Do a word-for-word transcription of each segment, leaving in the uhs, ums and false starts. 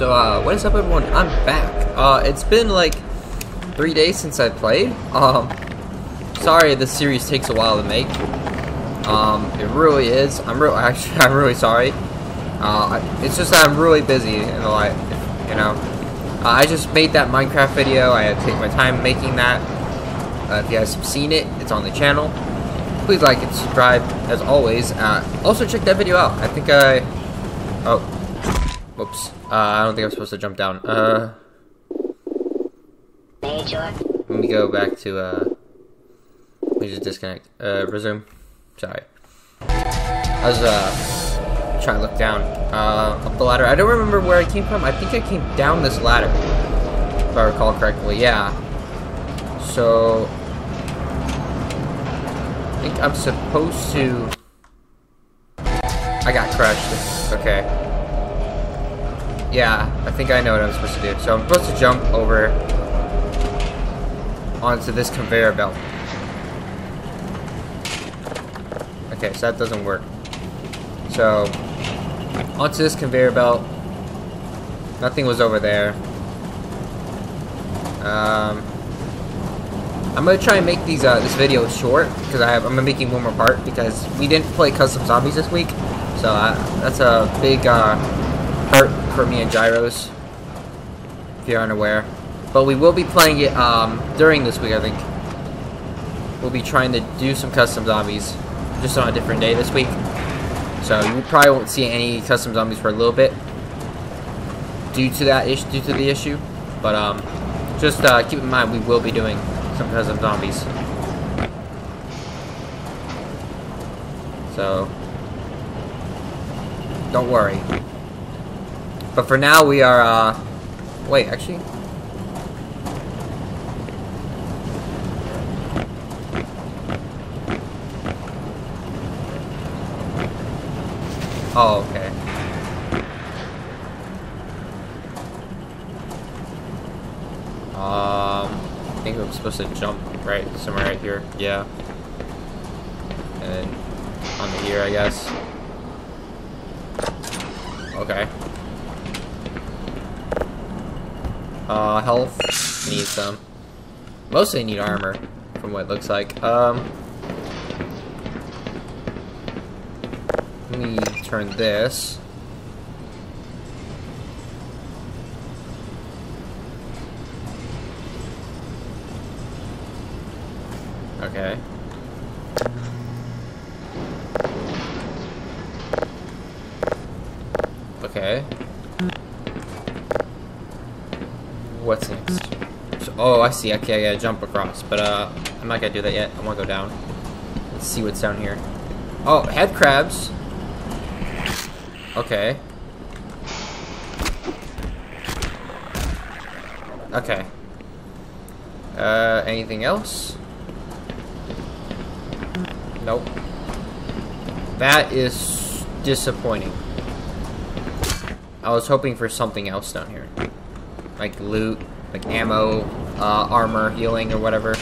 So, uh, what is up, everyone? I'm back. Uh, it's been like three days since I played. Um, sorry, this series takes a while to make. Um, it really is. I'm real. Actually, I'm really sorry. Uh, I, it's just that I'm really busy and a lot. You know, uh, I just made that Minecraft video. I had to take my time making that. Uh, if you guys have seen it, it's on the channel. Please like and subscribe, as always. Uh, also, check that video out. I think I. Oh. Whoops. Uh, I don't think I'm supposed to jump down. Uh, Major. Let me go back to, uh, let me just disconnect. Uh, resume. Sorry. I was, uh, trying to look down. Uh, up the ladder. I don't remember where I came from. I think I came down this ladder, if I recall correctly. Yeah. So, I think I'm supposed to... I got crushed. Okay. Yeah, I think I know what I'm supposed to do. So I'm supposed to jump over onto this conveyor belt. Okay, so that doesn't work. So, onto this conveyor belt. Nothing was over there. Um, I'm going to try and make these uh, this video short, because I have, I'm making one more part, because we didn't play Custom Zombies this week. So uh, that's a big... Uh, part for me and Gyros, if you're unaware. But we will be playing it um, during this week, I think. We'll be trying to do some Custom Zombies, just on a different day this week. So you probably won't see any Custom Zombies for a little bit, due to that issue, due to the issue. But um, just uh, keep in mind, we will be doing some Custom Zombies. So don't worry. But for now, we are, uh... Wait, actually... Oh, okay. Um... I think I'm supposed to jump right somewhere right here. Yeah. And then on the ear, I guess. Okay. Uh, health. Need some. Mostly need armor, from what it looks like. Um, let me turn this. Okay. Okay. What's next? So, oh, I see. Okay, I gotta jump across, but uh, I'm not gonna do that yet. I wanna go down. Let's see what's down here. Oh, head crabs. Okay. Okay. Uh, anything else? Nope. That is disappointing. I was hoping for something else down here. Like loot, like ammo, uh, armor, healing, or whatever.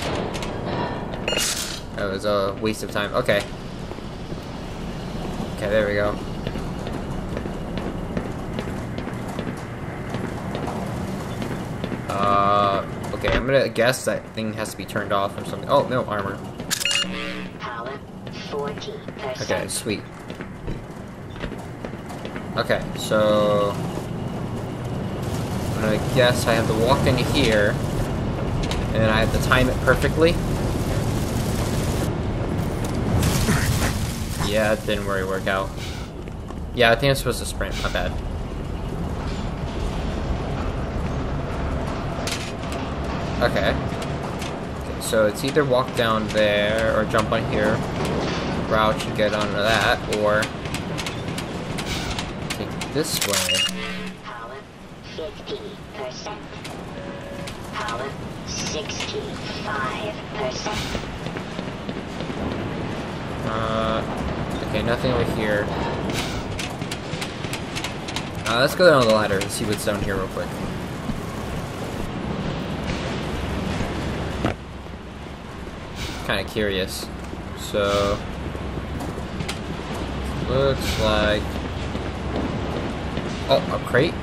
That was a waste of time. Okay. Okay, there we go. Uh, okay, I'm gonna guess that thing has to be turned off or something. Oh, no, armor. Power forty percent. Okay, sweet. Okay, so... I guess I have to walk into here, and then I have to time it perfectly. Yeah, it didn't really work out. Yeah, I think I'm supposed to sprint, my bad. Okay. Okay, so it's either walk down there, or jump on here. Route should get onto that, or take this way. fifty percent. Power sixty-five percent. Uh, okay, nothing over here. Uh, let's go down the ladder and see what's down here real quick. Kind of curious. So, looks like... Oh, a crate?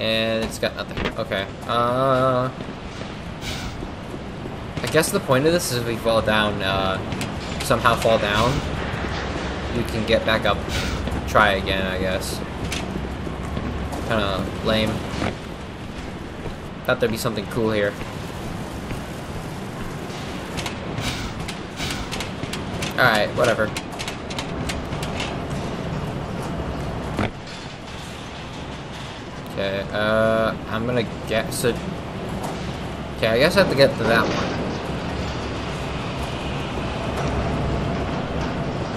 And it's got nothing. Okay. Uh, I guess the point of this is if we fall down, uh, somehow fall down, we can get back up. Try again, I guess. Kinda lame. Thought there'd be something cool here. Alright, whatever. Okay, uh, I'm gonna get, so, okay, I guess I have to get to that one.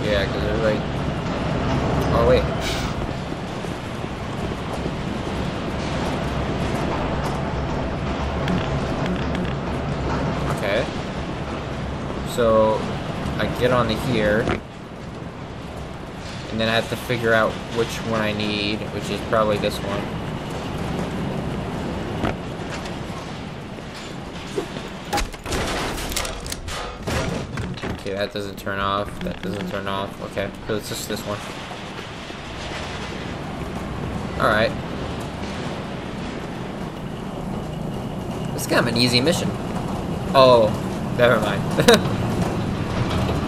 Yeah, because they're like, oh wait. Okay. So, I get onto here. And then I have to figure out which one I need, which is probably this one. That doesn't turn off, that doesn't turn off, okay, so it's just this one. Alright. It's kind of an easy mission. Oh, never mind.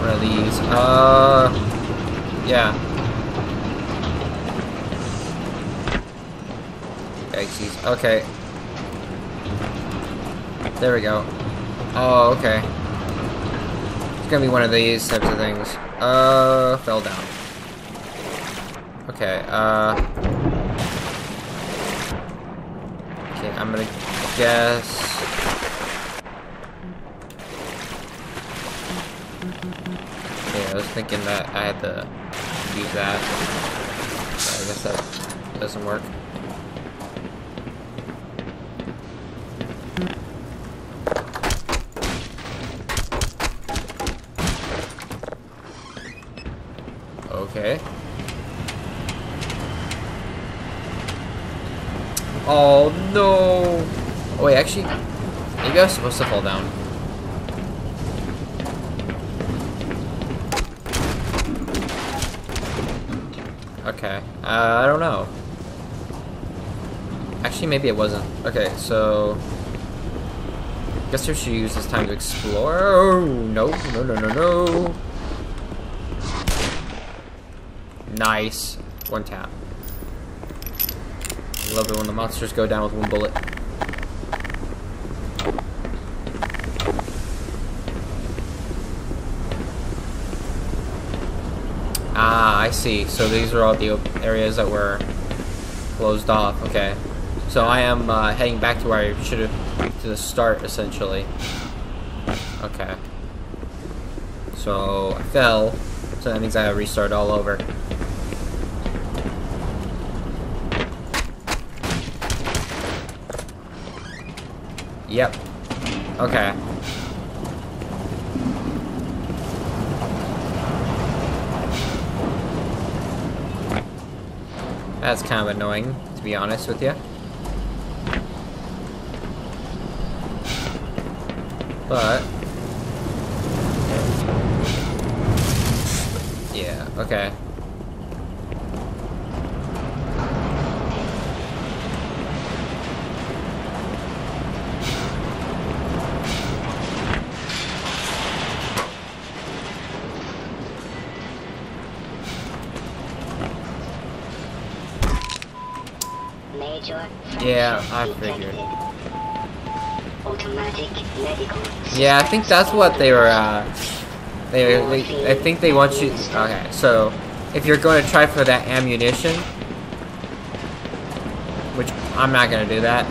One of these, uh, yeah. Yikesies, okay. There we go. Oh, okay. It's gonna be one of these types of things. Uh, fell down. Okay, uh... okay, I'm gonna guess... yeah, I was thinking that I had to use that. So I guess that doesn't work. Okay. Oh no! Oh wait, actually, maybe I was supposed to fall down. Okay. Uh, I don't know. Actually, maybe it wasn't. Okay, so I guess we should use this time to explore. Oh, no! No! No! No! No! Nice. One tap. I love it when the monsters go down with one bullet. Ah, I see. So these are all the areas that were closed off. Okay. So I am uh, heading back to where I should have to the start, essentially. Okay. So I fell. So that means I gotta restart all over. Yep. Okay. That's kind of annoying, to be honest with you. But... yeah, okay. Yeah, I figured. Yeah, I think that's what they were, uh... They, they, I think they want you... Okay, so... if you're going to try for that ammunition... which, I'm not going to do that.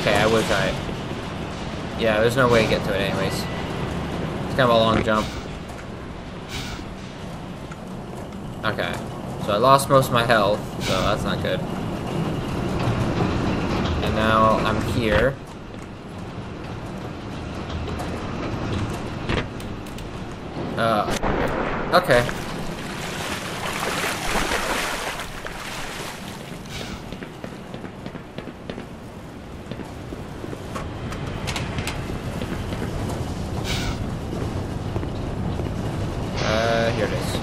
Okay, I would try it. Yeah, there's no way to get to it anyways. It's kind of a long jump. Okay. So I lost most of my health, so that's not good. And now I'm here. Uh, okay. Uh, here it is.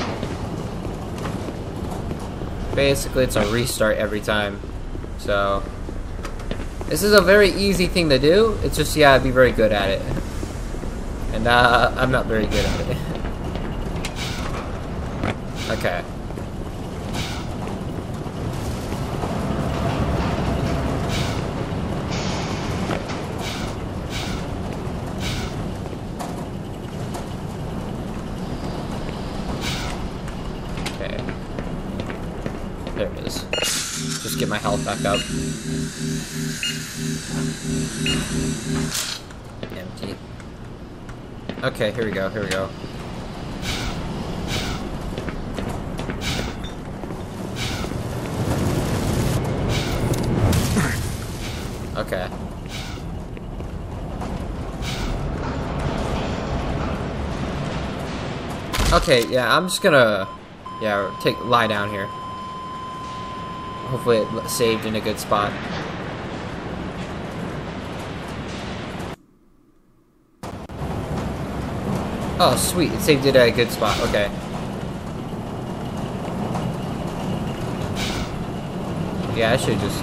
Basically, it's a restart every time. So, this is a very easy thing to do. It's just, yeah, I'd be very good at it. And uh, I'm not very good at it. Okay. Get my health back up. Empty. Okay, here we go, here we go. Okay. Okay, yeah, I'm just gonna, yeah, take lie down here. Hopefully it saved in a good spot. Oh, sweet. It saved it at a good spot. Okay. Yeah, I should just...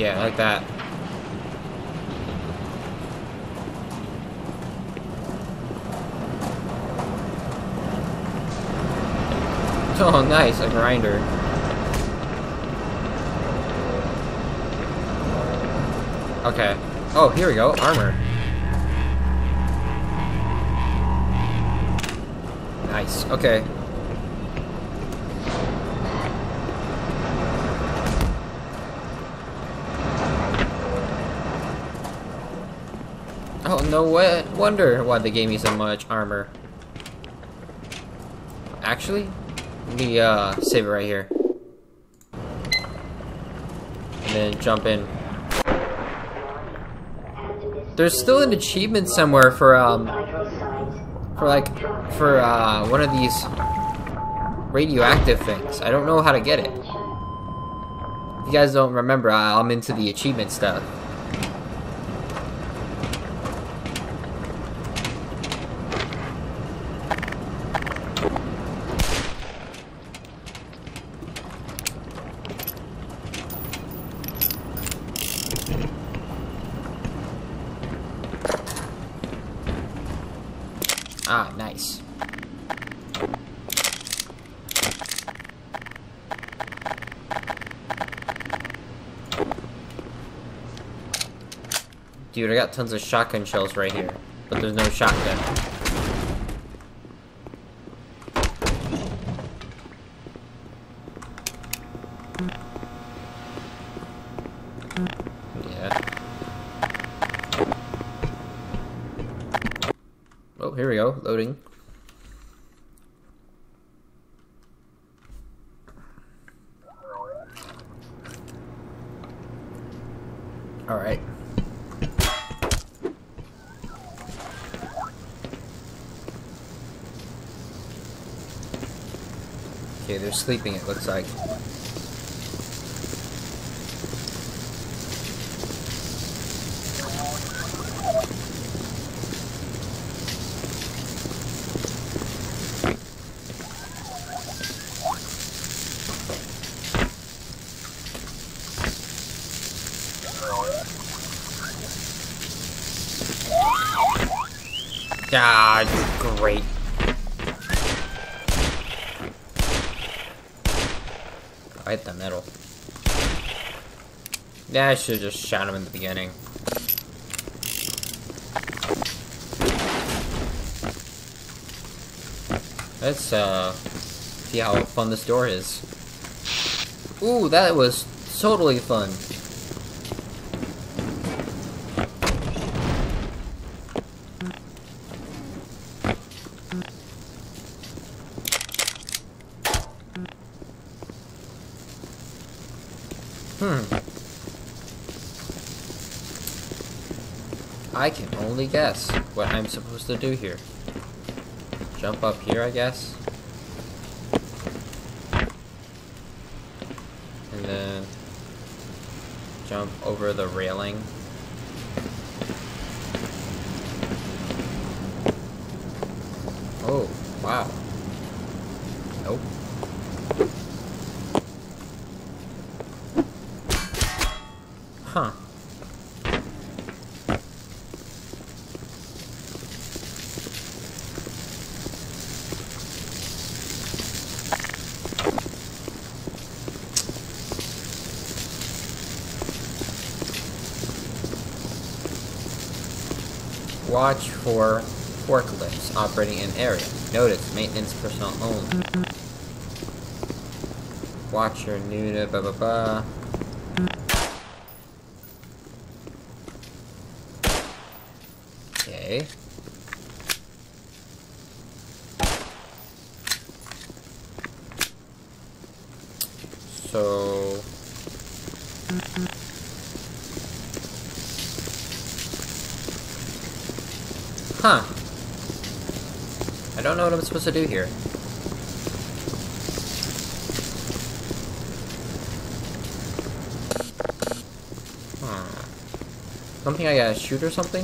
yeah, like that. Oh, nice, a grinder. Okay. Oh, here we go, armor. Nice, okay. Oh, no wonder why they gave me so much armor. Actually? Let me uh, save it right here. And then jump in. There's still an achievement somewhere for, um, for like, for uh, one of these radioactive things. I don't know how to get it. If you guys don't remember, I'm into the achievement stuff. Ah, nice. Dude, I got tons of shotgun shells right here, but there's no shotgun. Here we go, loading. All right. Okay, they're sleeping, it looks like. God, great. I hit the middle. Yeah, I should have just shot him in the beginning. Let's uh, see how fun this door is. Ooh, that was totally fun. Hmm. I can only guess what I'm supposed to do here. Jump up here, I guess. And then jump over the railing. Oh, wow. Nope. Huh. Watch for forklifts operating in area. Notice maintenance personnel only. Watch your new blah blah blah. Okay. So. Huh. I don't know what I'm supposed to do here. Huh. Something I gotta shoot or something?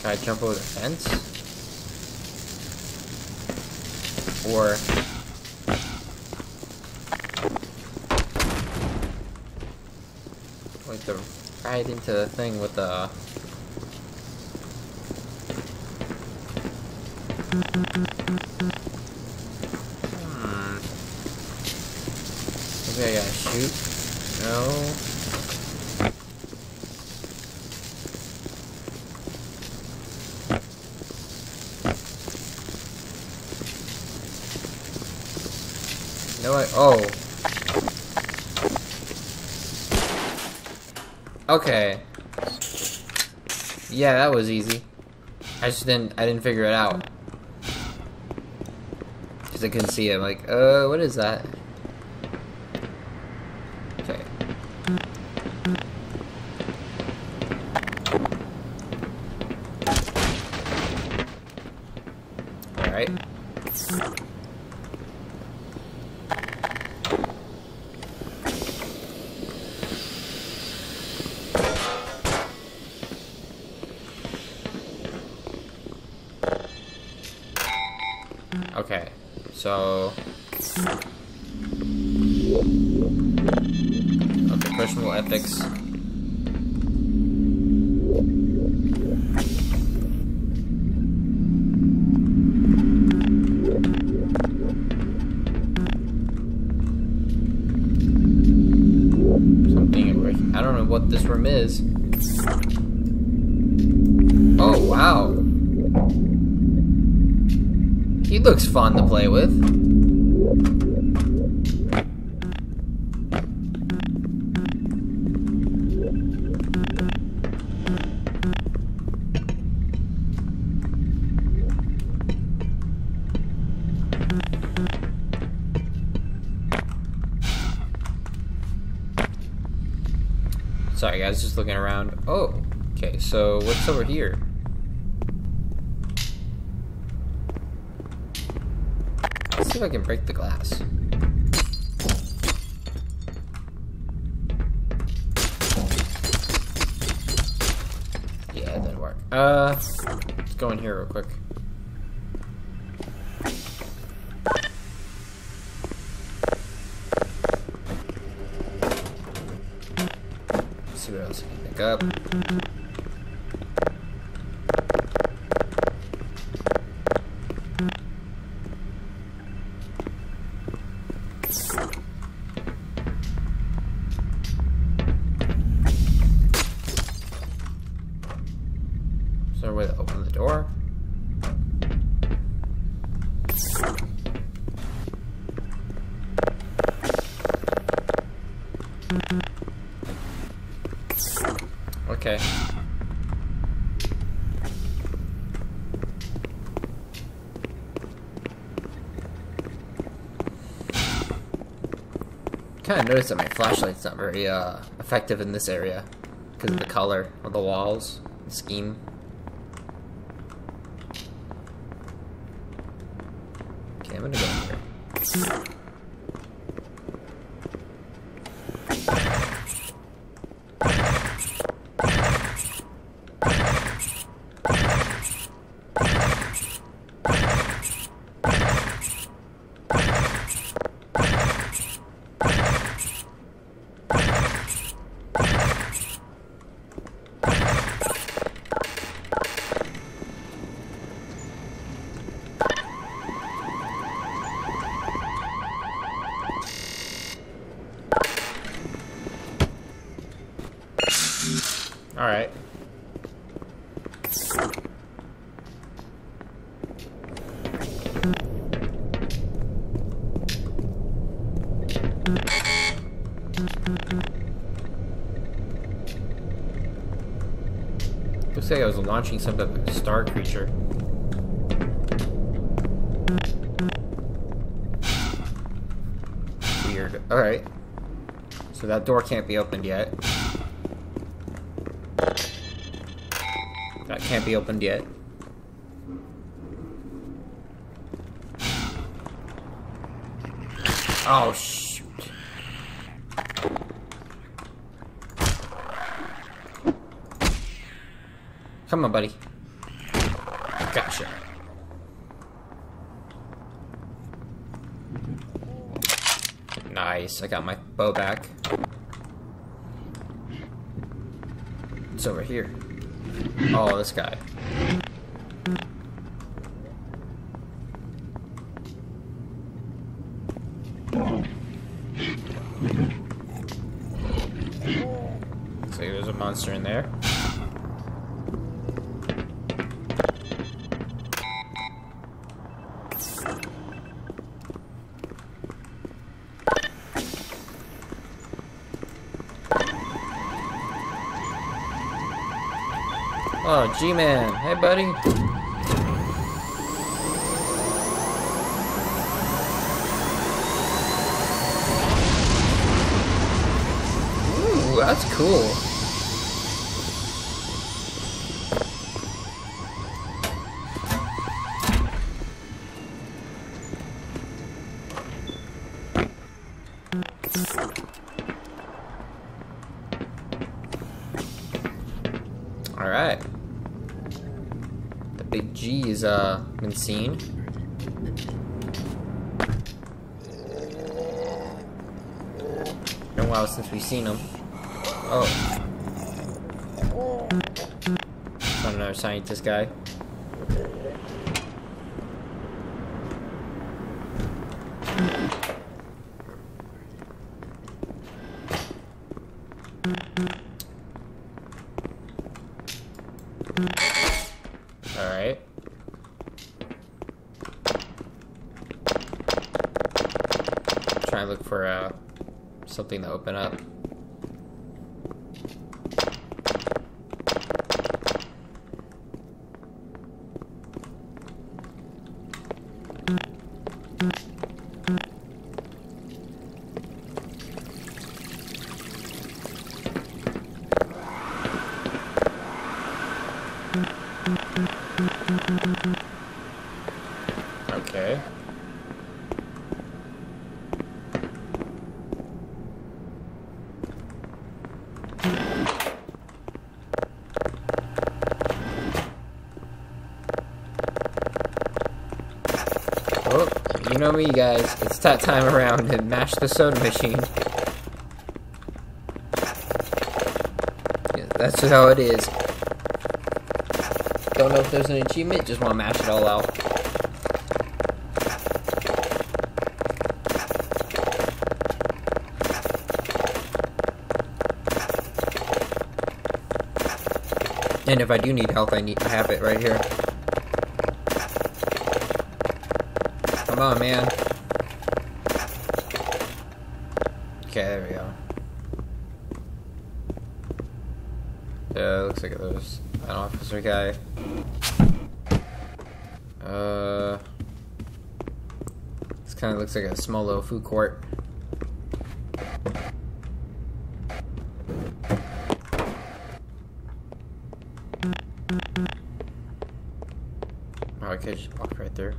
Can I jump over the fence? Or... to ride into the thing with the... Hmm... Maybe I gotta shoot? No... No I- oh! Okay. Yeah, that was easy. I just didn't I didn't figure it out. Because I couldn't see it. I'm like, uh, what is that? Okay. Alright. Okay, so... Okay, questionable ethics. Something... I don't know what this room is. Oh, wow! He looks fun to play with. Sorry guys, just looking around. Oh, okay, so what's over here? See if I can break the glass. Yeah, that didn't work. Uh, let's go in here real quick. Let's see what else I can pick up. Okay. Kind of noticed that my flashlight's not very uh, effective in this area because of the color of the walls, the scheme. Okay, I'm gonna go here. Alright. Looks like I was launching some type of star creature. Weird. Alright. So that door can't be opened yet. That can't be opened yet. Oh, shoot. Come on, buddy. Gotcha. Nice. I got my bow back. It's over here. Oh, this guy. So there's a monster in there. Oh, G-Man. Hey, buddy. Ooh, that's cool. All right. Big G is uh been seen. Been a while since we've seen him. Oh, found another scientist guy. Alright. Try and look for uh, something to open up. Okay. Oh, you know me, guys. It's that time around to mash the soda machine. Yeah, that's just how it is. Don't know if there's an achievement, just want to mash it all out. And if I do need help, I need to have it right here. Come on, man. Okay, there we go. Yeah, looks like there's an officer guy. Uh, this kind of looks like a small little food court. Oh, okay, just walk right there.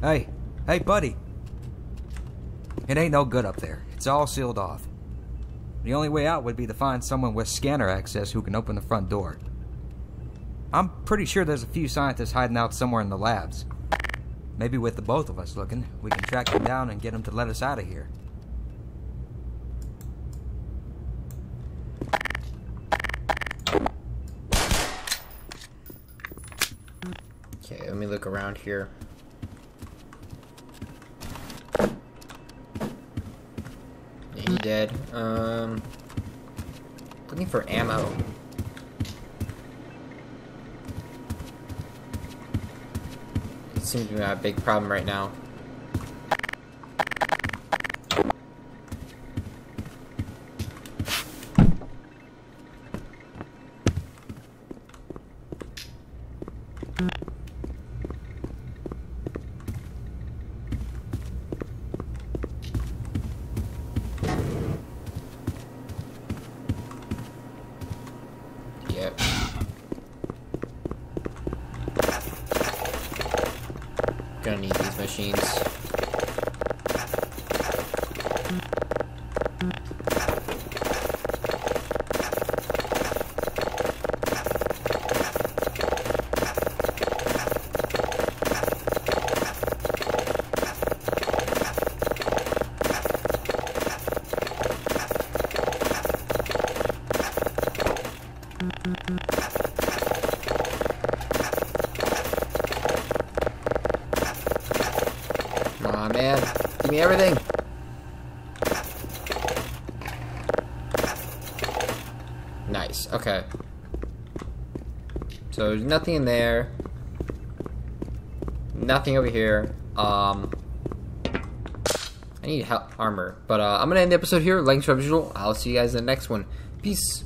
Hey, hey, buddy. It ain't no good up there. It's all sealed off. The only way out would be to find someone with scanner access who can open the front door. I'm pretty sure there's a few scientists hiding out somewhere in the labs. Maybe with the both of us looking, we can track them down and get them to let us out of here. Okay, let me look around here. dead. Um, looking for ammo. It seems to be a big problem right now. Gonna need these machines. Give me everything. Nice. Okay. So there's nothing in there. Nothing over here. Um, I need help armor, but uh, I'm gonna end the episode here. Like and subscribe as usual. I'll see you guys in the next one. Peace.